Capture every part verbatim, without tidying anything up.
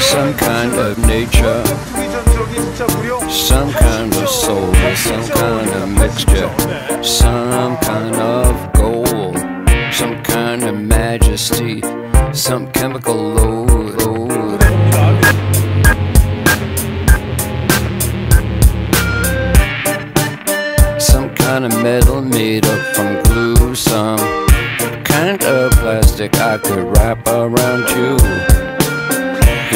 some kind of nature, some kind of soul, some kind of mixture, some kind of gold, some kind of majesty, some chemical load. Some kind of metal made up from glue, some kind of plastic I could wrap around you.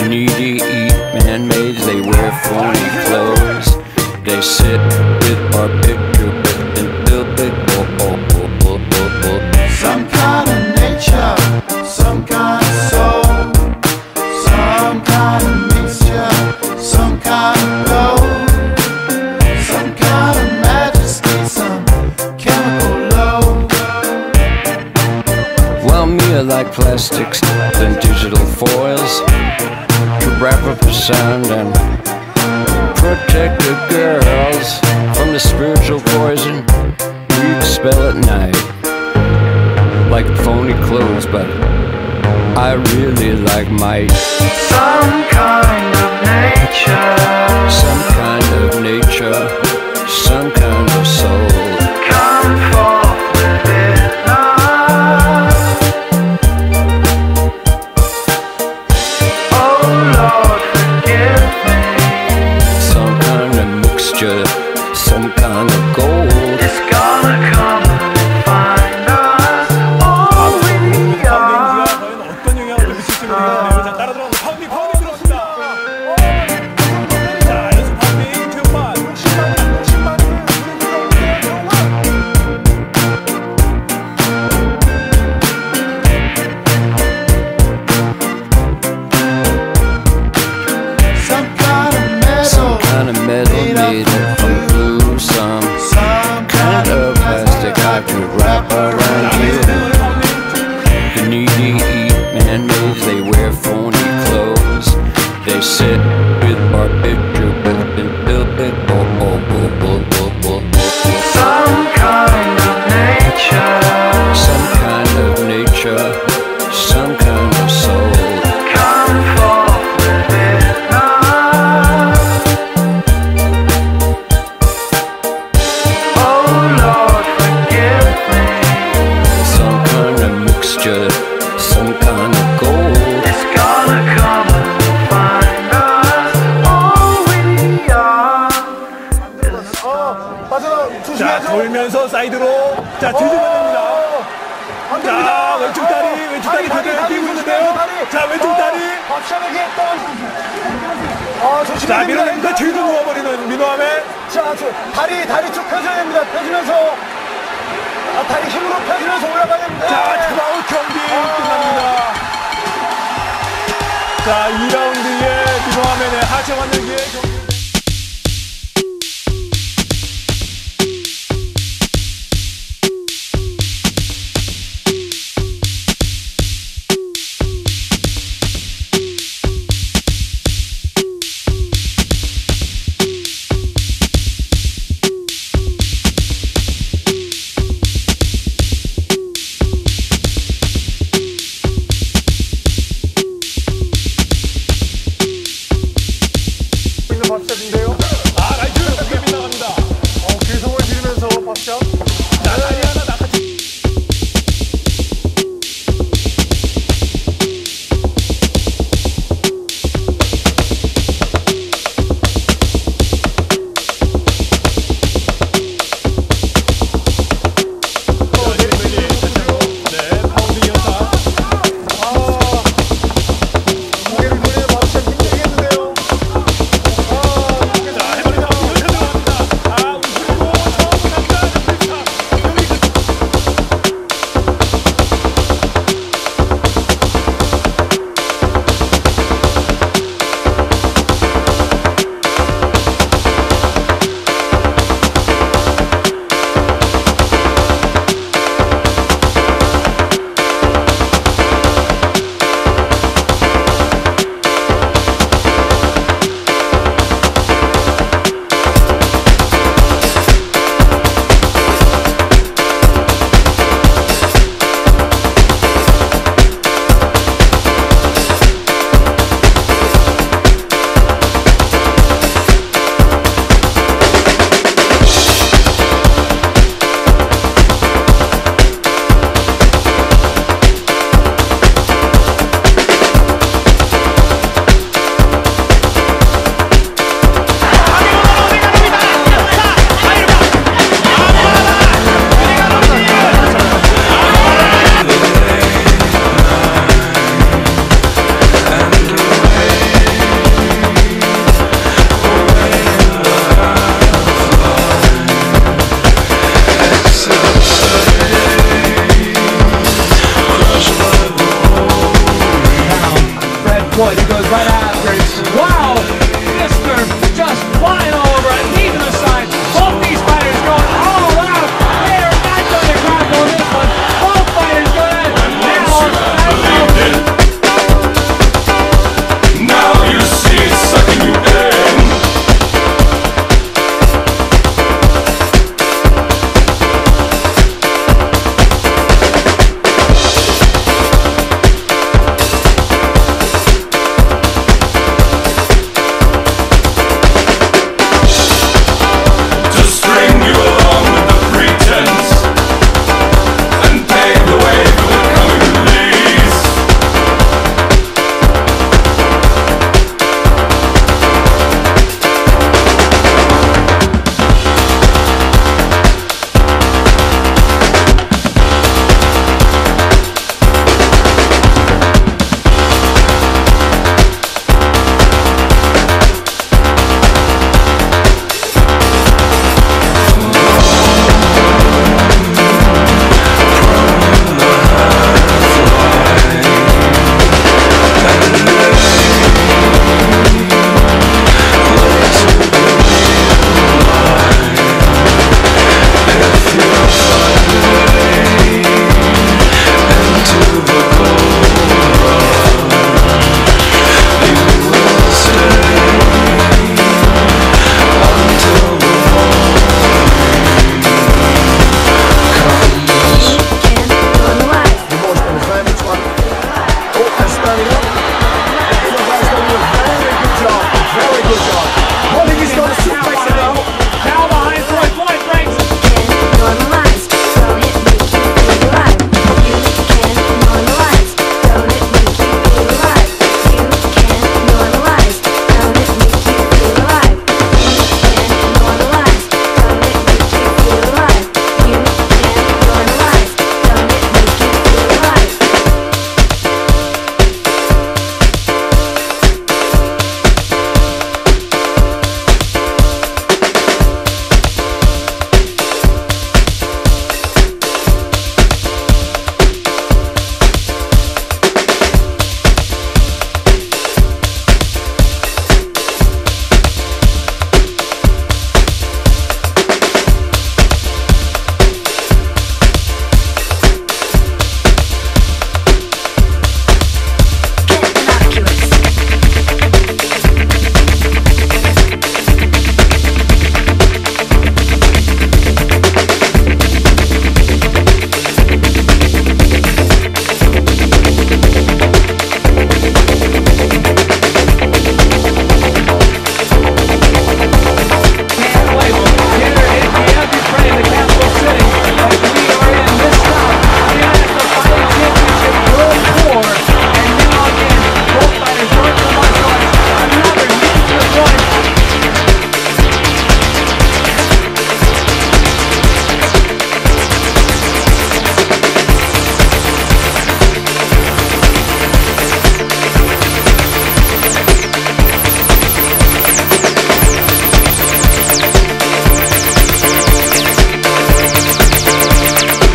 The needy eat man-made, they wear phony clothes. They sit with our picture, but then they'll be some kind of nature, some kind of soul, some kind of mixture, some kind of gold, some kind of majesty, some chemical load. While mere like plastics, then digital foils, to wrap up the sound and protect the girls from the spiritual poison you expel at night, like phony clothes, but I really like might. Some kind of nature, some kind of nature, some kind of soul, come forth within us. Oh Lord, forgive me. Some kind of mixture, some kind of gold, it's gonna come.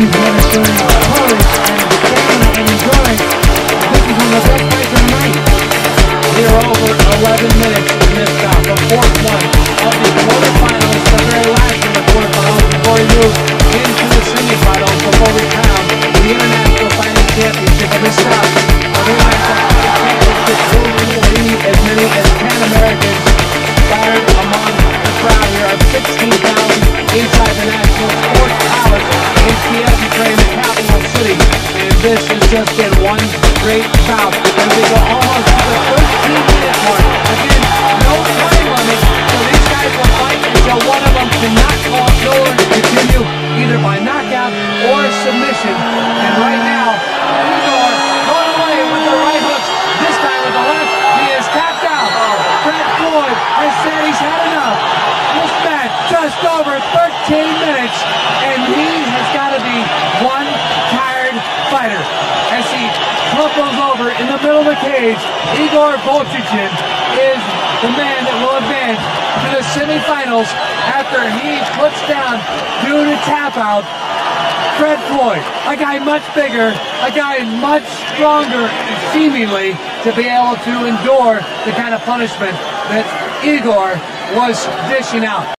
eleven minutes to miss out the fourth one of the quarterfinals, the very last in the quarterfinals before we move into the semifinals before we crown the International Finals Championship. And this shot, otherwise the championship will lead as many as ten Americans scattered among the crowd. Here are sixteen thousand inside the National Sports Palace in Kiev, Ukraine, the capital city. And this has just been one great crowd as they go almost to the thirteen minute mark. Again, no time limit, so these guys will fight until one of them cannot call forward to continue either by knockout or submission. And right now, Igor going away with the right hooks. This guy with the left, he is tapped out. Fred Floyd has said he's had enough. This match just over thirteen minutes, and he has got to be one tired fighter. As he crumples over in the middle of the cage, Igor Vovchanchyn is the man that will advance to the semifinals after he puts down, due to tap out, Fred Floyd, a guy much bigger, a guy much stronger, seemingly, to be able to endure the kind of punishment that Igor was dishing out.